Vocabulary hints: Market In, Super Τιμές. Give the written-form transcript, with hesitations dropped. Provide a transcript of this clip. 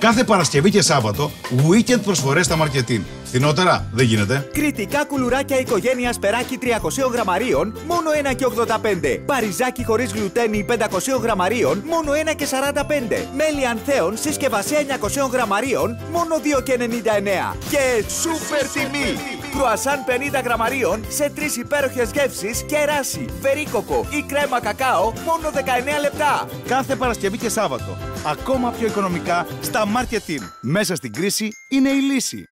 Κάθε Παρασκευή και Σάββατο, weekend προσφορές στα Market In. Φθηνότερα δεν γίνεται. Κριτικά κουλουράκια οικογένειας περάκι 300 γραμμαρίων, μόνο 1,85. Παριζάκι χωρίς γλουτένι 500 γραμμαρίων, μόνο 1,45. Μέλι ανθέων συσκευασία 900 γραμμαρίων, μόνο 2,99. Και σούπερ τιμή! Κρουασάν 50 γραμμαρίων σε 3 υπέροχες γεύσεις, κεράσι, βερίκοκο ή κρέμα κακάο, μόνο 19 λεπτά. Κάθε Παρασκευή και Σάββατο, ακόμα πιο οικονομικά στα Market In. Μέσα στην κρίση είναι η λύση.